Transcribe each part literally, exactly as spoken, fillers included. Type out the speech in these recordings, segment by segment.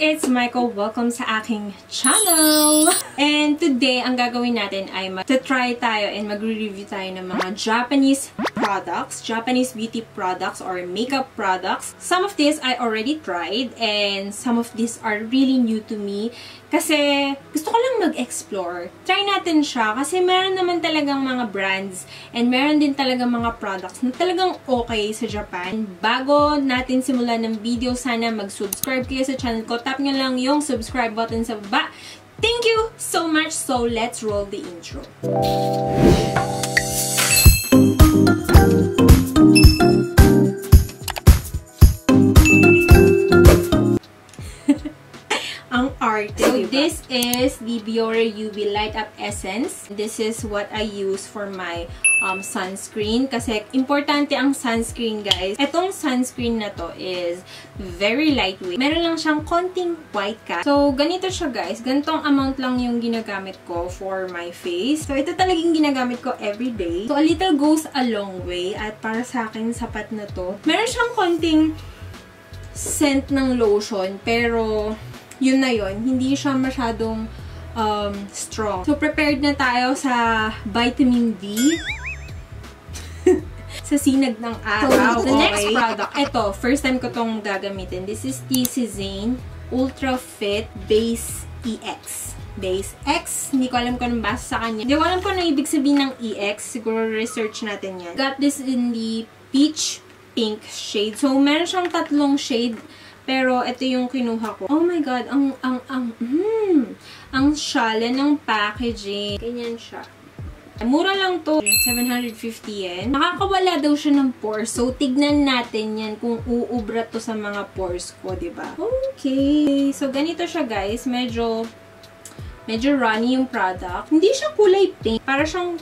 it's Michael. Welcome sa aking channel! And today, ang gagawin natin ay mag-try tayo and mag-review tayo ng mga Japanese products, Japanese beauty products or makeup products. Some of these I already tried and some of these are really new to me kasi gusto ko lang mag-explore. Try natin siya kasi meron naman talagang mga brands and meron din talagang mga products na talagang okay sa Japan. Bago natin simulan ng video, sana mag-subscribe kayo sa channel ko. Tap nyo lang yung subscribe button sa baba. Thank you so much! So, let's roll the intro! Ang arte. So, this is the Biore U V Light Up Essence. This is what I use for my um, sunscreen. Kasi importante ang sunscreen, guys. Itong sunscreen na to is very lightweight. Meron lang siyang konting white cat. So, ganito siya, guys. Ganitong amount lang yung ginagamit ko for my face. So, ito talagang ginagamit ko everyday. So, a little goes a long way. At para sa akin, sapat na to. Meron siyang konting scent ng lotion. Pero yun na yun, hindi siya masyadong um, strong. So, prepared na tayo sa vitamin D. Sa sinag ng araw. So, the okay. next product, ito, first time ko tong gagamitin. This is the Cezanne Ultra Fit Base E X. Base X, hindi ko alam kung anong basa sa kanya. Hindi ko alam kung anong ibig sabihin ng E X. Siguro research natin yan. Got this in the peach pink shade. So, meron siyang tatlong shade. Pero ito yung kinuha ko. Oh my god, ang ang ang mm, ang shala ng packaging. Ganyan siya. Mura lang to, seven hundred fifty yen. Nakakawala daw siya ng pores. So tignan natin 'yan kung uubra to sa mga pores ko, 'di ba? Okay. So ganito siya, guys. Medyo medyo runny yung product. Hindi siya kulay pink, para siyang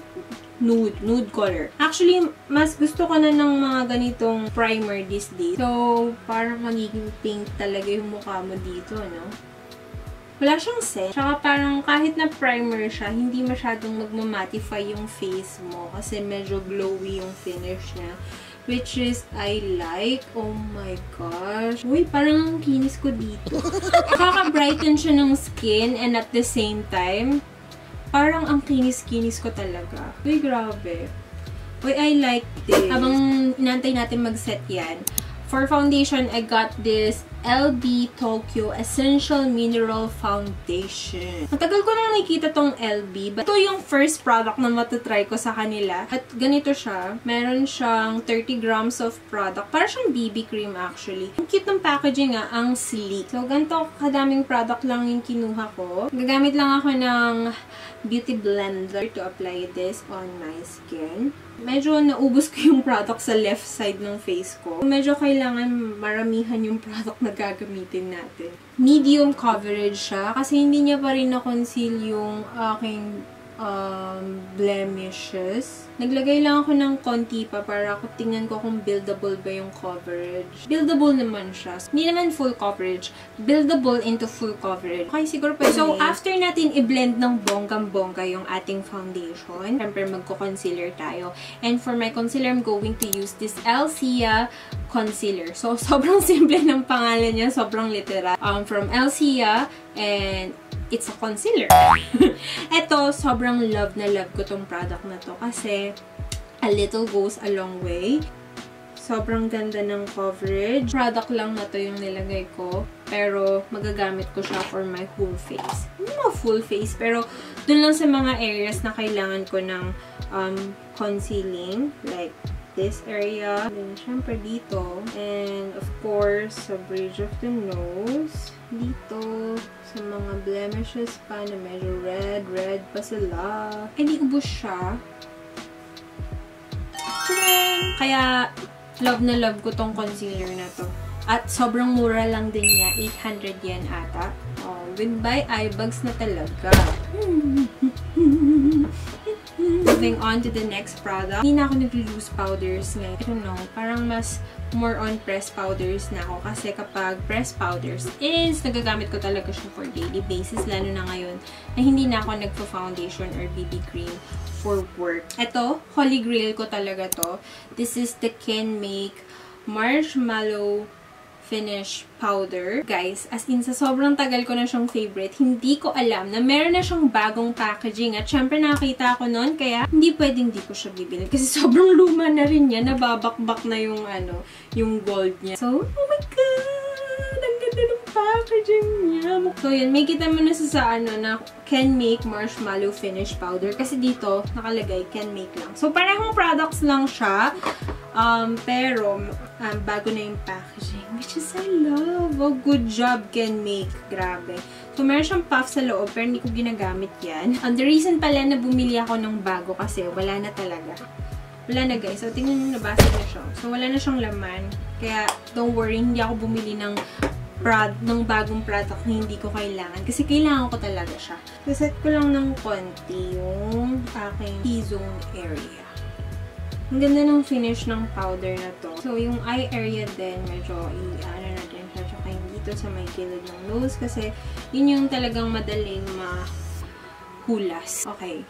nude, nude color. Actually, mas gusto ko na ng mga ganitong primer these days. So, parang magiging pink talaga yung mukha mo dito, no? Wala siyang set. Tsaka parang kahit na primer siya, hindi masyadong magmamatify yung face mo kasi medyo glowy yung finish niya. Which is, I like. Oh my gosh. Uy, parang kinis ko dito. Kaka-brighten siya ng skin and at the same time, parang ang kinis-kinis ko talaga. Uy, grabe. Uy, I like this. Habang inantay natin mag-set yan, for foundation, I got this L B Tokyo Essential Mineral Foundation. Matagal ko nang nakikita tong L B, but ito yung first product na matatry ko sa kanila. At ganito siya. Meron siyang thirty grams of product. Parang siyang B B cream actually. Ang cute ng packaging ah, ang sleek. So, ganito kadaming product lang yung kinuha ko. Gagamit lang ako ng beauty blender to apply this on my skin. Medyo naubos ko yung product sa left side ng face ko. Medyo kailangan maramihan yung product na gagamitin natin. Medium coverage siya kasi hindi niya pa rin na-conceal yung aking um, blemishes. Naglagay lang ako ng konti pa para tingnan ko kung buildable ba yung coverage. Buildable naman siya. Hindi naman full coverage. Buildable into full coverage. Okay, siguro pwede. So, after natin i-blend ng bonggang-bongga yung ating foundation, syempre magko-concealer tayo. And for my concealer, I'm going to use this Elsia concealer. So, sobrang simple ng pangalan niya. Sobrang literal. Um, from Elsia and it's a concealer. Ito, sobrang love na love ko tong product na to kasi a little goes a long way. Sobrang ganda ng coverage. Product lang na to yung nilagay ko. Pero, magagamit ko siya for my whole face. Hindi mo full face, pero dun lang sa mga areas na kailangan ko ng um, concealing. Like this area. Then, syempre dito. And, of course, sa bridge of the nose. Dito. Sa mga blemishes pa na medyo red, red pa sila. Eh, di ubos siya. Tadang! Kaya, love na love ko tong concealer na to. At sobrang mura lang din niya. eight hundred yen ata. Oh, goodbye eye bags na talaga. Moving on to the next product. Hindi na ako nag-loose powders ngayon. I don't know. Parang mas more on press powders na ako. Kasi kapag press powders is, nagagamit ko talaga siya for daily basis. Lalo na ngayon na hindi na ako nagpo-foundation or B B cream for work. Ito, holy grail ko talaga to. This is the CanMake Marshmallow Finish Powder. Guys, as in sa sobrang tagal ko na siyang favorite, hindi ko alam na meron na siyang bagong packaging. At syempre nakita ko noon, kaya hindi pwedeng di ko siya bibili. Kasi sobrang luma na rin niya, nababakbak na yung ano, yung gold niya. So, oh my god! Ang ganda ng packaging niya! So yun, may kita mo na sa, sa ano, na CanMake Marshmallow Finish Powder. Kasi dito, nakalagay CanMake lang. So, parehong products lang siya. Um, pero, um, bago na yung packaging, which is I love. Oh, good job, CanMake. Grabe. So, meron siyang puff sa loob, pero hindi ko ginagamit yan. And the reason pala na bumili ako ng bago kasi wala na talaga. Wala na, guys. So, tingnan nyo, nabasag na siya. So, wala na siyang laman. Kaya, don't worry, hindi ako bumili ng prod, ng bagong product na hindi ko kailangan. Kasi kailangan ko talaga siya. Reset ko lang ng konti yung aking T-zone area. Ang ganda ng finish ng powder na to. So, yung eye area din, medyo i-ano na din siya. Tsaka yung dito sa may gilid ng nose. Kasi, yun yung talagang madaling mahulas. Okay.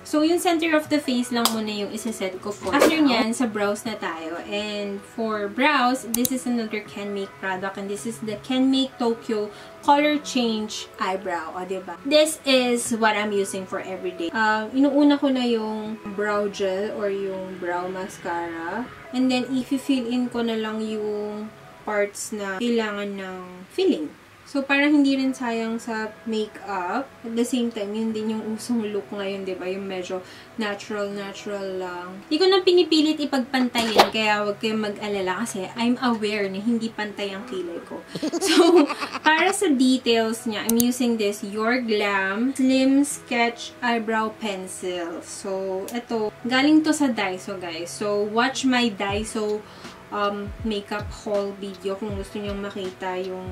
So, yung center of the face lang muna yung isa-set ko for. After nyan, sa brows na tayo. And for brows, this is another CanMake product. And this is the CanMake Tokyo Color Change Eyebrow. O, diba? This is what I'm using for everyday. Uh, inuuna ko na yung brow gel or yung brow mascara. And then, i-fill in ko na lang yung parts na kailangan ng filling. So, parang hindi rin sayang sa makeup. At the same time, yun din yung usong look ngayon, diba? Yung medyo natural-natural lang. Hindi ko na pinipilit ipagpantayin, kaya huwag kayong mag-alala kasi I'm aware na hindi pantay ang kilay ko. So, para sa details niya, I'm using this Your Glam Slim Sketch Eyebrow Pencil. So, eto. Galing to sa Daiso, guys. So, watch my Daiso um, makeup haul video kung gusto niyong makita yung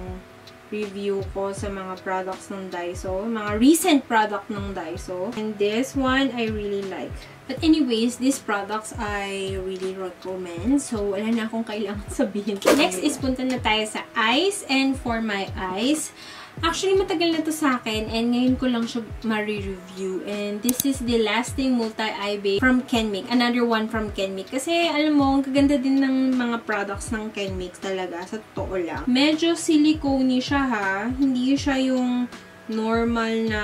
review ko sa mga products ng Daiso. Mga recent product ng Daiso. And this one, I really like. But anyways, these products I really recommend. So, wala na akong kailangan sabihin. Next is punta na tayo sa eyes and for my eyes. Actually, matagal na to sa akin and ngayon ko lang siya ma-review. And this is the Lasting Multi Eye Base from CanMake. Another one from CanMake. Kasi, alam mo, ang kaganda din ng mga products ng CanMake talaga. Sa totoo lang. Medyo silicone siya, ha? Hindi siya yung normal na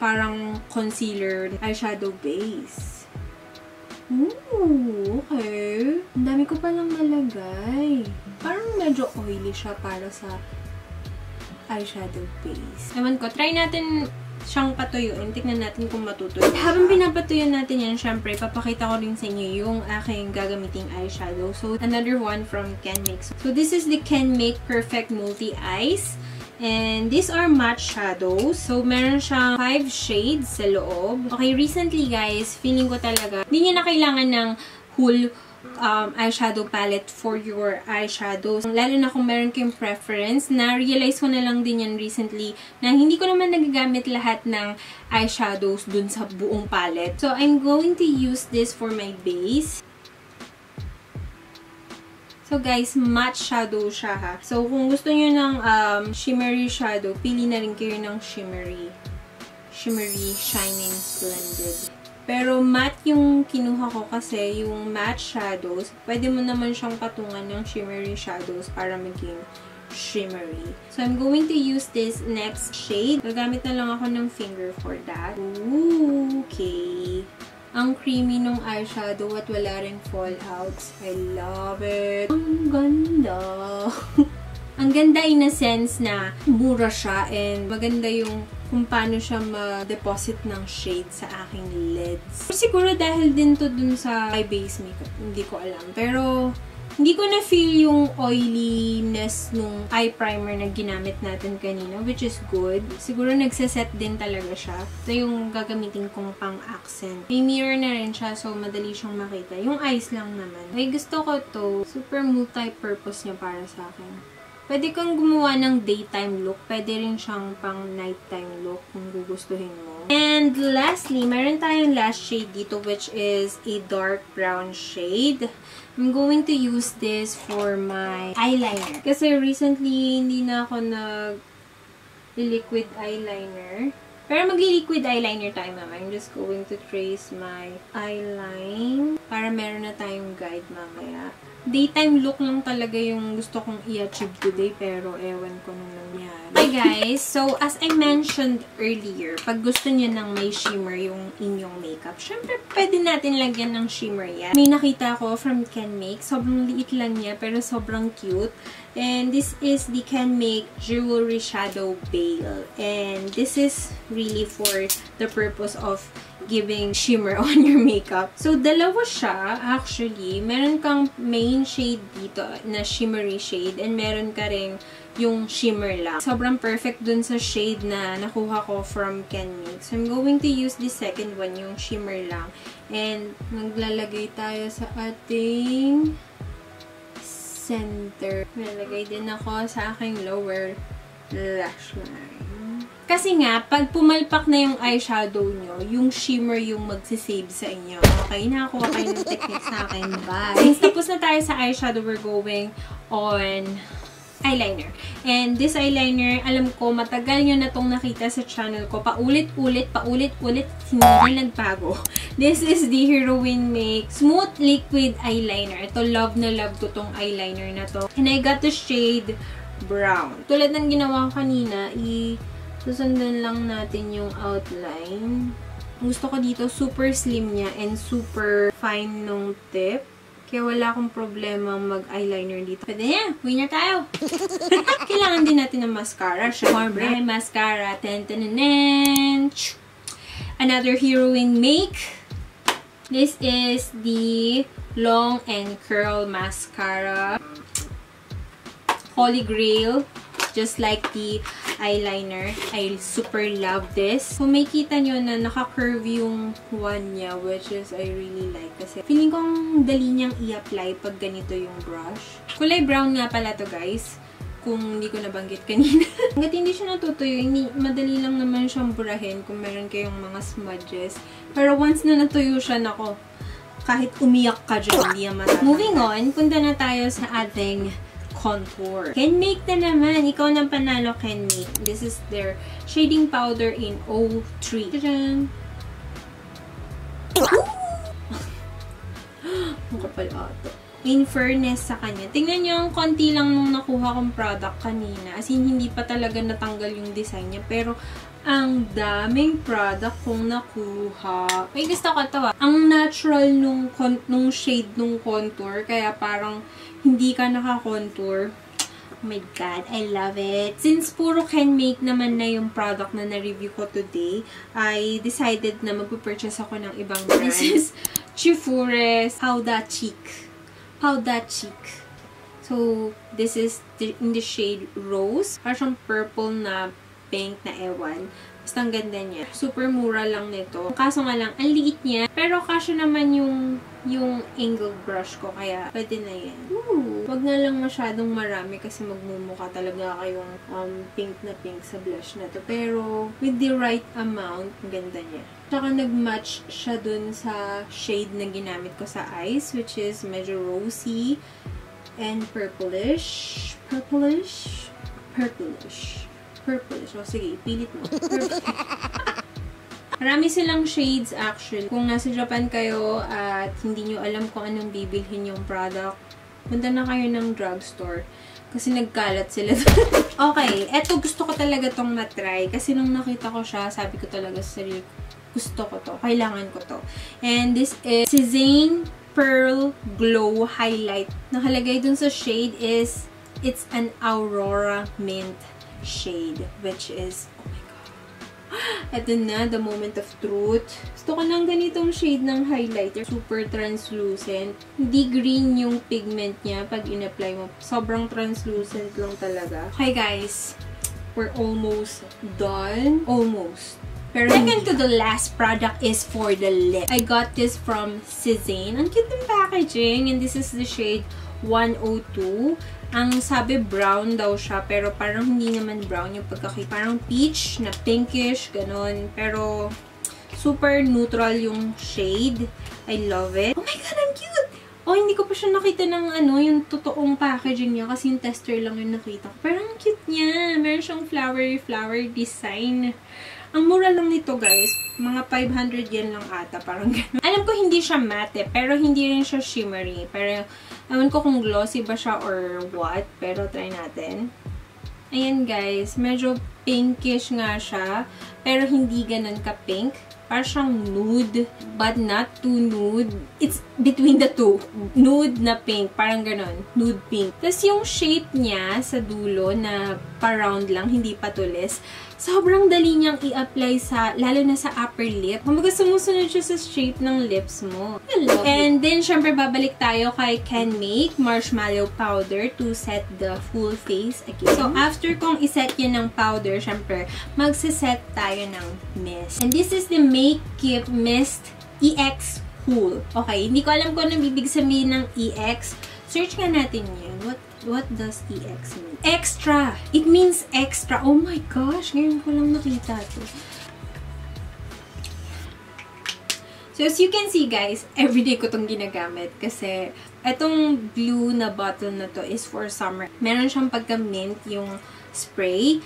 parang concealer eyeshadow base. Ooh, okay. Ang dami ko palang nalagay. Parang medyo oily siya para sa eyeshadow base. Ewan ko, try natin siyang patuyuin. Tignan natin kung matutuyo. Habang pinapatuyo natin yan, syempre, papakita ko rin sa inyo yung aking gagamiting eyeshadow. So, another one from CanMake. So, this is the CanMake Perfect Multi Eyes. And these are matte shadows. So, meron siyang five shades sa loob. Okay, recently guys, feeling ko talaga, hindi niya na kailangan ng whole Um, eyeshadow palette for your eyeshadows. Lalo na kung meron kayong preference, na-realize ko na lang din yan recently na hindi ko naman nagagamit lahat ng eyeshadows dun sa buong palette. So, I'm going to use this for my base. So, guys, matte shadow siya, ha. So, kung gusto nyo ng um, shimmery shadow, pili na rin kayo ng shimmery. Shimmery, shining, splendid. Pero matte yung kinuha ko kasi yung matte shadows, pwede mo naman siyang patungan ng shimmery shadows para maging shimmery. So, I'm going to use this next shade. Gagamit na lang ako ng finger for that. Ooh, okay. Ang creamy nung eyeshadow at wala rin fallouts. I love it. Ang ganda. Ang ganda in a sense na mura siya and maganda yung kung paano siya ma-deposit ng shade sa aking lids. Siguro dahil din to dun sa eye base makeup. Hindi ko alam. Pero, hindi ko na-feel yung oiliness nung eye primer na ginamit natin kanina, which is good. Siguro nagsaset din talaga siya. Ito yung gagamitin kong pang-accent. May mirror na rin siya, so madali siyang makita. Yung eyes lang naman. Ay, gusto ko to. Super multi-purpose niya para sa akin. Pwede kang gumawa ng daytime look. Pwede rin siyang pang nighttime look kung gugustuhin mo. And lastly, meron tayong last shade dito which is a dark brown shade. I'm going to use this for my eyeliner. Kasi recently, hindi na ako nag-liquid eyeliner. Pero mag-liquid eyeliner tayo, mama. I'm just going to trace my eyeline para meron na tayong guide mamaya. Daytime look lang talaga yung gusto kong i-achieve today, pero ewan ko nung nangyari. Hi guys! So, as I mentioned earlier, pag gusto niyo ng may shimmer yung inyong makeup, syempre pwede natin lagyan ng shimmer yan. May nakita ko from CanMake. Sobrang liit lang niya, pero sobrang cute. And this is the CanMake Jewelry Shadow Veil. And this is really for the purpose of giving shimmer on your makeup. So, dalawa siya, actually. Meron kang main shade dito na shimmery shade and meron ka rin yung shimmer lang. Sobrang perfect dun sa shade na nakuha ko from CanMake. So, I'm going to use the second one, yung shimmer lang. And, maglalagay tayo sa ating center. Maglalagay din ako sa aking lower lash line. Kasi nga, pag pumalpak na yung eyeshadow nyo, yung shimmer yung magsisave sa inyo. Okay, nakakuha kayo ng technique sa akin. Bye! Since tapos na tayo sa eyeshadow, we're going on eyeliner. And this eyeliner, alam ko, matagal nyo na itong nakita sa channel ko. Paulit-ulit, paulit-ulit, hindi nagbago. This is the Heroine Make Smooth Liquid Eyeliner. Ito, love na love ko itong eyeliner na to. And I got the shade brown. Tulad ng ginawa ko kanina, i- susundan lang natin yung outline. Gusto ko dito, super slim niya and super fine nung tip. Kaya wala akong problema mag-eyeliner dito. Pwede niya! Uwi na tayo! Kailangan din natin ng mascara. Siyempre, mascara. Ten-ten-ten-ten! Another Heroine Make. This is the Long and Curl Mascara. Holy Grail. Just like the eyeliner. I super love this. So, may kita nyo na naka-curve yung one niya, which is I really like. Kasi feeling kong dali niyang i-apply pag ganito yung brush. Kulay brown nga pala to, guys. Kung hindi ko nabanggit kanina. Hanggat hindi siya natutuyo, hindi, madali lang naman siyang burahin kung meron kayong mga smudges. Pero once na natuyo siya, nako, kahit umiyak ka dyan, hindi yan matatagal. Moving on, punta na tayo sa ating contour. CanMake na naman. Ikaw nang panalo, CanMake. This is their shading powder in oh three. Tadaan! Ang kapal ato. In fairness sa kanya. Tingnan nyo, ang konti lang nung nakuha kong product kanina. As in, hindi pa talaga natanggal yung design niya. Pero, ang daming product kong nakuha. May gusto ko ito ah. Ang natural nung, nung shade nung contour. Kaya parang hindi ka naka-contour. Oh my God, I love it. Since puro CanMake naman na yung product na na-review ko today, I decided na mag-purchase ako ng ibang brand. This is Chifure Powder Cheek. Powder Cheek. So, this is the, in the shade Rose. Parang purple na pink na ewan. Basta ang ganda niya. Super mura lang nito. Kaso nga lang, ang liit niya. Pero kaso naman yung, yung angled brush ko. Kaya, pwede na yan. Ooh! Huwag na lang masyadong marami kasi magmumukha talaga kayong um, pink na pink sa blush na to. Pero, with the right amount, ang ganda niya. Tsaka nag-match siya dun sa shade na ginamit ko sa eyes, which is medyo rosy and purplish. Purplish? Purplish. Purple. So, sige, ipilit mo. Marami silang shades, actually. Kung nasa Japan kayo at hindi nyo alam kung anong bibilhin yung product, punta na kayo ng drugstore. Kasi nagkalat sila. Okay, eto gusto ko talaga tong matry. Kasi nung nakita ko siya, sabi ko talaga sa sarili, gusto ko to. Kailangan ko to. And this is Cezanne Pearl Glow Highlight. Nakalagay dun sa shade is, it's an Aurora Mint shade, which is, oh my God, eto na, the moment of truth. Gusto ko lang ganitong shade ng highlighter. Super translucent. Hindi green yung pigment niya pag in-apply mo. Sobrang translucent lang talaga. Okay guys, we're almost done. Almost. Pero second to the last product is for the lip. I got this from Cezanne. Ang cute ng packaging. And this is the shade one oh two. Ang sabi brown daw siya, pero parang hindi naman brown yung pagkakita. Parang peach na pinkish, ganun. Pero super neutral yung shade. I love it. Oh my God, ang cute! Oh, hindi ko pa siya nakita ng ano, yung totoong packaging niya kasi yung tester lang yung nakita ko. Parang cute niya. Meron siyang flowery flower design. Ang mura lang nito guys, mga five hundred yen lang ata, parang gano'n. Alam ko hindi siya matte, pero hindi rin siya shimmery. Pero, alam ko kung glossy ba siya or what, pero try natin. Ayan guys, medyo pinkish nga siya, pero hindi ganun ka-pink. Parang siyang nude, but not too nude. It's between the two. Nude na pink, parang ganun. Nude pink. Tapos yung shape niya sa dulo na pa-round lang, hindi patulis. Sobrang dali niyang i-apply sa, lalo na sa upper lip. Kumbaga sumusunod siya sa shape ng lips mo. And then, syempre, babalik tayo kay CanMake Marshmallow Powder to set the full face again. So, after kong iset yun ng powder, syempre, magsiset tayo ng mist. And this is the Makeup Mist E X Cool. Okay, hindi ko alam kung anong ibig sabihin ng E X. Search nga natin yun. What, what does E X mean? Extra! It means extra. Oh my gosh, ngayon ko lang nakita ito. So, as you can see guys, everyday ko itong ginagamit kasi itong blue na bottle na to is for summer. Meron siyang pagka-mint yung spray.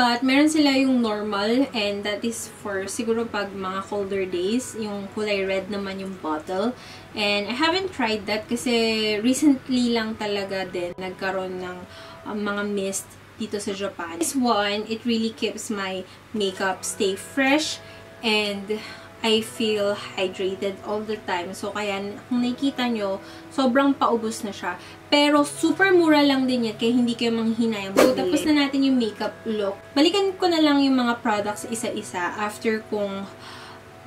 But, meron sila yung normal and that is for siguro pag mga colder days, yung kulay red naman yung bottle. And I haven't tried that kasi recently lang talaga din nagkaroon ng um, mga mist dito sa Japan. This one, it really keeps my makeup stay fresh and I feel hydrated all the time. So, kaya kung nakikita nyo, sobrang paubos na siya. Pero, super mura lang din yan, kaya hindi kayo manghinayang. So, tapos na natin yung makeup look. Balikan ko na lang yung mga products isa-isa after kung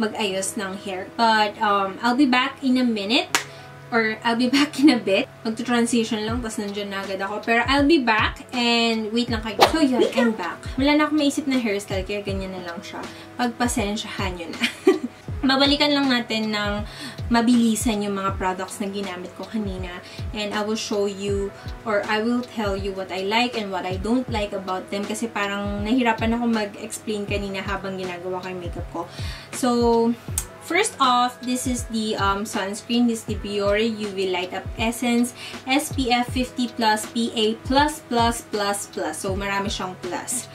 mag-ayos ng hair. But, um, I'll be back in a minute. Or, I'll be back in a bit. Magto-transition lang, tapos nandiyan na agad ako. Pero, I'll be back, and wait lang kayo. So, yun, I'm back. Wala na akong maisip na hairstyle, kaya ganyan na lang siya. Pagpasensyahan nyo na. Babalikan lang natin ng mabilisan yung mga products na ginamit ko kanina. And I will show you, or I will tell you what I like and what I don't like about them. Kasi parang nahirapan ako mag-explain kanina habang ginagawa ko yung makeup ko. So, first off, this is the um, sunscreen. This is the Biore U V Light Up Essence S P F fifty plus P A plus plus plus plus. So, marami siyang plus.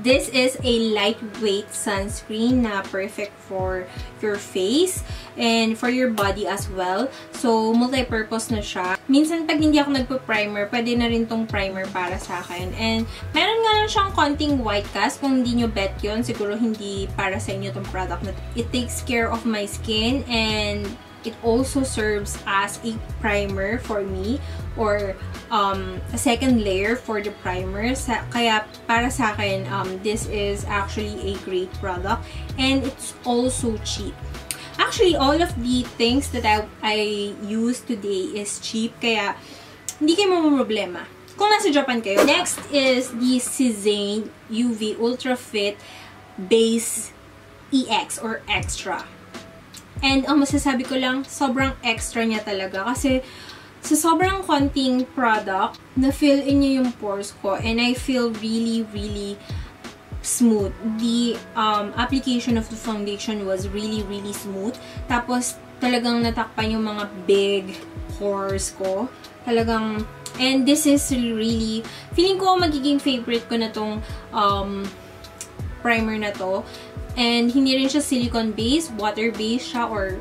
This is a lightweight sunscreen na perfect for your face and for your body as well. So, multi-purpose na siya. Minsan, pag hindi ako nagpo-primer, pwede na rin tong primer para sa akin. And, meron nga lang siyang konting white cast. Kung hindi nyo bet yun, siguro hindi para sa inyo tong product na to. It takes care of my skin and it also serves as a primer for me or um, a second layer for the primer. Sa, kaya para sa akin, um, this is actually a great product and it's also cheap. Actually, all of the things that I, I use today is cheap, kaya hindi kayo mamroblema kung nasa Japan kayo. Next is the Cezanne U V Ultra Fit Base E X or Extra. And ang masasabi ko lang, sobrang extra niya talaga kasi sa sobrang konting product, na-fill in niya yung pores ko and I feel really, really smooth. The um, application of the foundation was really, really smooth. Tapos, talagang natakpan yung mga big pores ko. Talagang, and this is really, feeling ko magiging favorite ko na tong um, primer na to. And hindi rin siya silicone-based, water-based siya or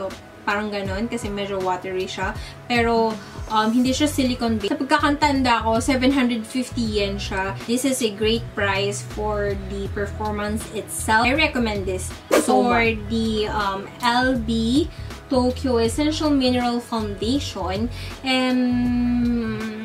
oh, parang ganon kasi medyo watery siya. Pero, um, hindi siya silicone-based. Sa pagkakantanda ko, seven hundred fifty yen siya. This is a great price for the performance itself. I recommend this for the um, L B Tokyo Essential Mineral Foundation. Um,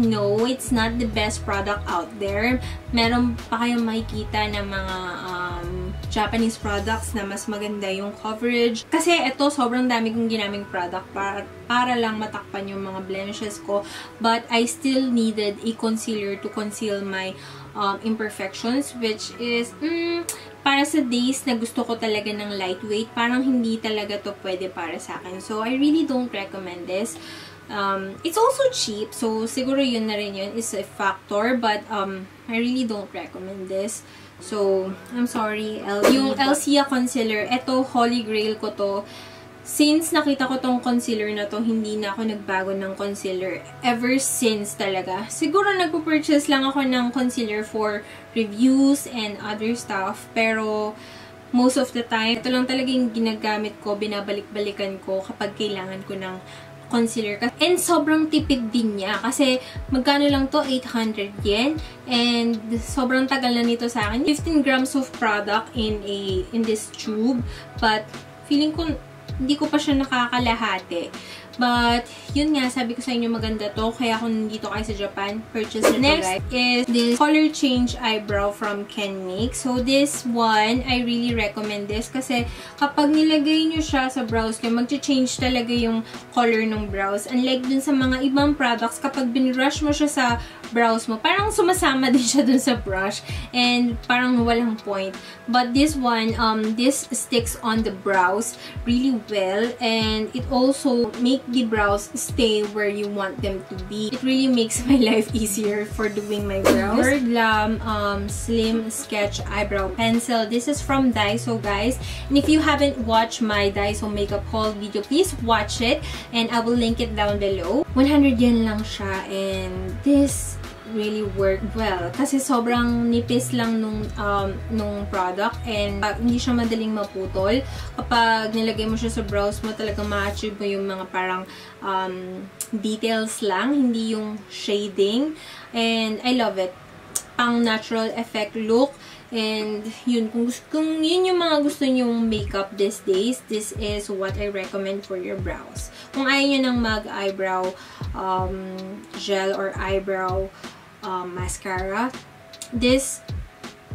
no, it's not the best product out there. Meron pa kayong makikita na mga um, Japanese products na mas maganda yung coverage. Kasi ito, sobrang dami kong ginaming product para, para lang matakpan yung mga blemishes ko. But I still needed a concealer to conceal my um, imperfections, which is mm, para sa days na gusto ko talaga ng lightweight. Parang hindi talaga to pwede para sa akin. So, I really don't recommend this. Um, it's also cheap, so siguro yun na rin yun is a factor, but um, I really don't recommend this. So, I'm sorry, Elsia. Yung Elsia Concealer, eto, holy grail ko to Since nakita ko tong concealer na to, hindi na ako nagbago ng concealer ever since talaga. Siguro nagpo-purchase lang ako ng concealer for reviews and other stuff, pero most of the time, ito lang talaga yung ginagamit ko, binabalik-balikan ko kapag kailangan ko ng concealer. And sobrang tipid din niya kasi magkano lang to? eight hundred yen. And sobrang tagal na nito sa akin. fifteen grams of product in a in this tube, but feeling ko hindi ko pa siya nakakalahati. But, yun nga, sabi ko sa inyo maganda to. Kaya kung nandito kayo sa Japan, purchase nito, guys. Next is this Color Change Eyebrow from CanMake. So, this one, I really recommend this. Kasi, kapag nilagay nyo siya sa brows nyo, mag-change talaga yung color ng brows. Unlike dun sa mga ibang products, kapag binrush mo siya sa brows mo, parang sumasama din siya dun sa brush. And, parang walang point. But, this one, um, this sticks on the brows really well. And, it also makes the brows stay where you want them to be. It really makes my life easier for doing my brows. Your Glam um, Slim Sketch Eyebrow Pencil. This is from Daiso, guys. And if you haven't watched my Daiso makeup haul video, please watch it. And I will link it down below. one hundred yen lang siya. And this really worked well. Kasi sobrang nipis lang nung, um, nung product and uh, hindi siya madaling maputol. Kapag nilagay mo siya sa brows mo, talagang ma-achieve mo yung mga parang um, details lang, hindi yung shading. And I love it. Pang natural effect look. And yun, kung, kung yun yung mga gusto nyong makeup these days, this is what I recommend for your brows. Kung ayaw nyo ng mag-eyebrow um, gel or eyebrow Um, mascara, this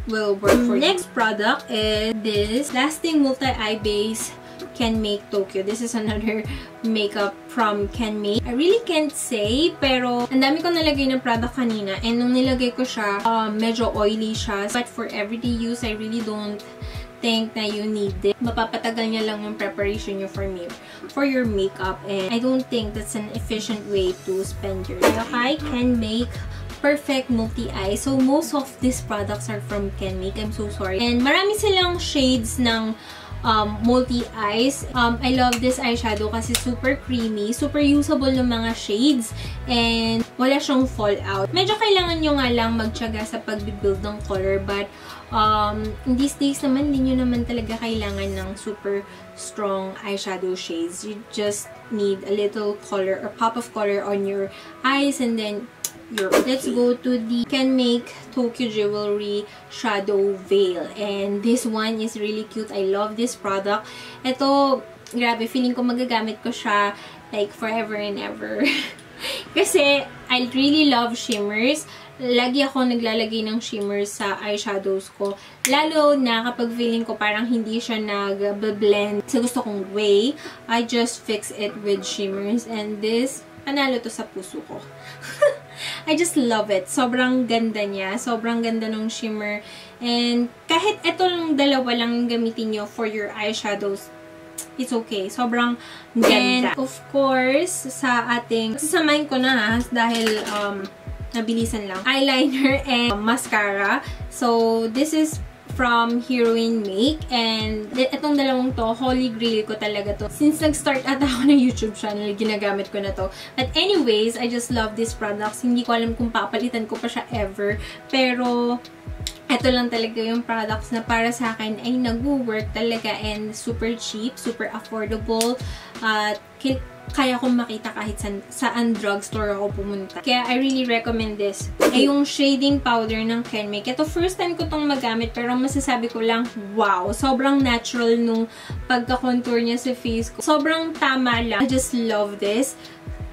will work for you. Next product is this Lasting Multi Eye Base CanMake Tokyo. This is another makeup from CanMake. I really can't say, pero ang dami ko nalagay na product kanina, and nung nilagay ko siya, uh, medyo oily siya. But for everyday use, I really don't think na you need it. Mapapatagal niya lang yung preparation niyo for me for your makeup, and I don't think that's an efficient way to spend your time. Okay, CanMake Perfect Multi Eye. So, most of these products are from CanMake. I'm so sorry. And marami silang shades ng um, multi eyes. Um, I love this eyeshadow kasi super creamy, super usable ng mga shades, and wala siyang fallout. Medyo kailangan nyo nga lang magtiyaga sa pagbibuild ng color, but um, in these days naman, hindi nyo naman talaga kailangan ng super strong eyeshadow shades. You just need a little color or pop of color on your eyes, and then let's go to the CanMake Tokyo Jewelry Shadow Veil. And this one is really cute. I love this product. Ito, grabe, feeling ko magagamit ko siya like forever and ever. Kasi I really love shimmers. Lagi ako naglalagay ng shimmers sa eyeshadows ko. Lalo na kapag feeling ko parang hindi siya nag-blend sa gusto kong way, I just fix it with shimmers. And this, panalo to sa puso ko. I just love it. Sobrang ganda niya. Sobrang ganda ng shimmer. And kahit ito lang dalawa lang gamitin nyo for your eyeshadows, it's okay. Sobrang ganda. And of course, sa ating, sasamahin ko na ha, dahil um, nabilisan lang. Eyeliner and um, mascara. So, this is from Heroine Make, and itong dalawang to, holy grail ko talaga to. Since nag-start ata ako ng YouTube channel, ginagamit ko na to. But anyways, I just love these products. Hindi ko alam kung papalitan ko pa siya ever, pero ito lang talaga yung products na para sa akin ay nag-work talaga, and super cheap, super affordable, at uh, kaya kong makita kahit saan, saan drugstore ako pumunta. Kaya I really recommend this. Ay yung shading powder ng CanMake. Ito, first time ko tong magamit, pero masasabi ko lang, wow! Sobrang natural nung pagka-contour niya sa face ko. Sobrang tama lang. I just love this.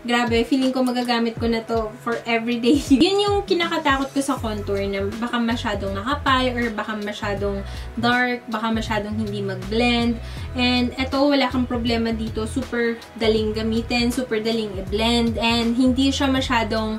Grabe, feeling ko magagamit ko na to for everyday use. Yun yung kinakatakot ko sa contour, na baka masyadong nakapal, or baka masyadong dark, baka masyadong hindi mag-blend. And eto, wala kang problema dito. Super daling gamitin, super daling i-blend, and hindi siya masyadong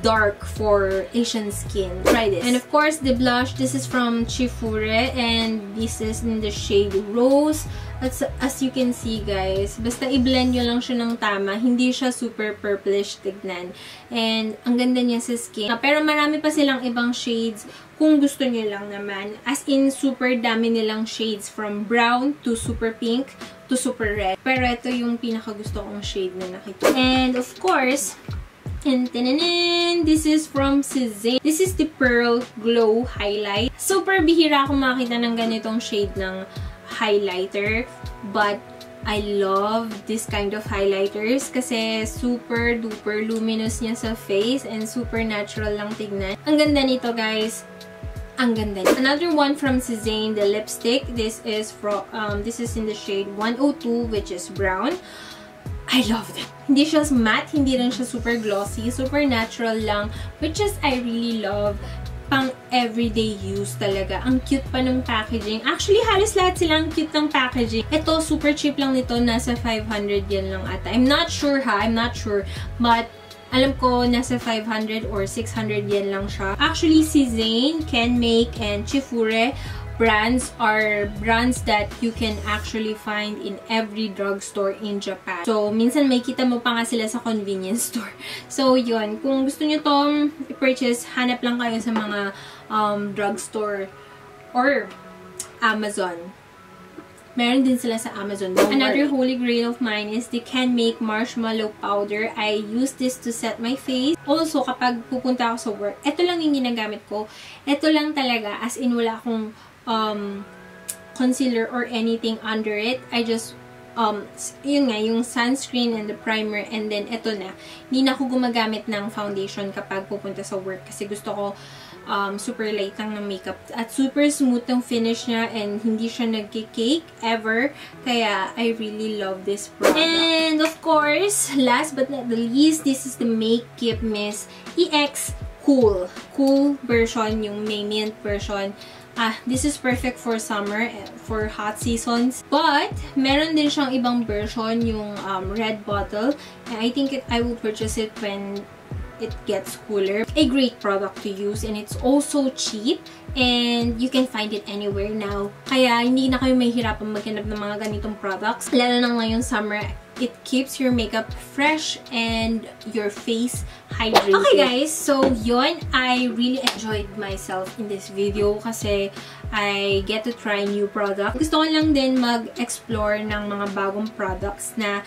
dark for Asian skin. Try this. And of course, the blush. This is from Chifure and this is in the shade Rose. As, as you can see, guys, basta i-blend nyo lang siya ng tama. Hindi siya super purplish tignan. And ang ganda niya sa skin. Pero marami pa silang ibang shades kung gusto nyo lang naman. As in, super dami nilang shades from brown to super pink to super red. Pero ito yung pinaka gusto kong shade na nakita. And of course, and tananan, this is from Cezanne. This is the Pearl Glow Highlight. Super bihira akong makita ng ganitong shade ng highlighter, but I love this kind of highlighters kasi super duper luminous niya sa face and super natural lang tignan. Ang ganda nito, guys. Ang ganda. Another one from Cezanne, the lipstick. This is from um, this is in the shade one oh two, which is brown. I love it. Hindi siya matte, hindi rin siya super glossy, super natural lang, which is I really love. Pang everyday use talaga. Ang cute pa ng packaging. Actually, halos lahat silang cute ng packaging. Ito, super cheap lang nito. Nasa five hundred yen lang ata. I'm not sure ha. I'm not sure. But, alam ko, nasa five hundred or six hundred yen lang siya. Actually, Cezanne, CanMake, and Chifure brands are brands that you can actually find in every drugstore in Japan. So, minsan may kita mo pa nga sila sa convenience store. So, yun. Kung gusto nyo itong i-purchase, hanap lang kayo sa mga um, drugstore or Amazon. Meron din sila sa Amazon. Don't Another worry. Holy grail of mine is the CanMake Marshmallow Powder. I use this to set my face. Also, kapag pupunta ako sa work, ito lang yung ginagamit ko. Ito lang talaga. As in, wala akong um concealer or anything under it. I just um yun nga yung sunscreen and the primer, and then eto na. Hindi na ako gumagamit ng foundation kapag pupunta sa work kasi gusto ko um super light lang ng makeup at super smooth ng finish niya and hindi siya nagki-cake ever. Kaya I really love this product. And of course, last but not the least, this is the Makeup Mist E X Cool. Cool version, yung may mint version. Ah, this is perfect for summer, for hot seasons. But, meron din siyang ibang version, yung um, red bottle. And I think it, I will purchase it when it gets cooler. A great product to use and it's also cheap. And you can find it anywhere now. Kaya, hindi na kayo mahihirapan maghanap ng mga ganitong products. Lalo na ngayon summer, it keeps your makeup fresh and your face hydrated. Okay guys, so yun, I really enjoyed myself in this video kasi I get to try new products. Gusto ko lang din mag-explore ng mga bagong products na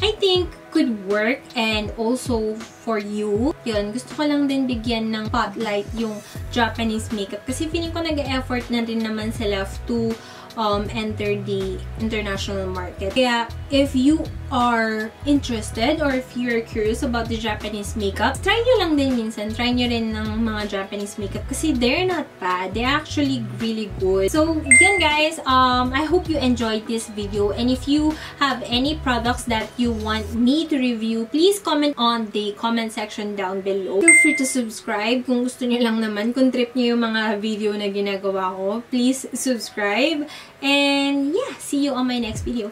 I think could work and also for you. Yun, gusto ko lang din bigyan ng spotlight yung Japanese makeup kasi feeling ko nag-effort na rin naman sila to um, enter the international market. Kaya, if you are interested or if you're curious about the Japanese makeup, try nyo lang din minsan. Try nyo rin ng mga Japanese makeup kasi they're not bad. They're actually really good. So, yun guys, um, I hope you enjoyed this video. And if you have any products that you want me to review, please comment on the comment section down below. Feel free to subscribe kung gusto niyo lang naman, kung trip niyo yung mga video na ginagawa ko. Please subscribe and yeah, see you on my next video.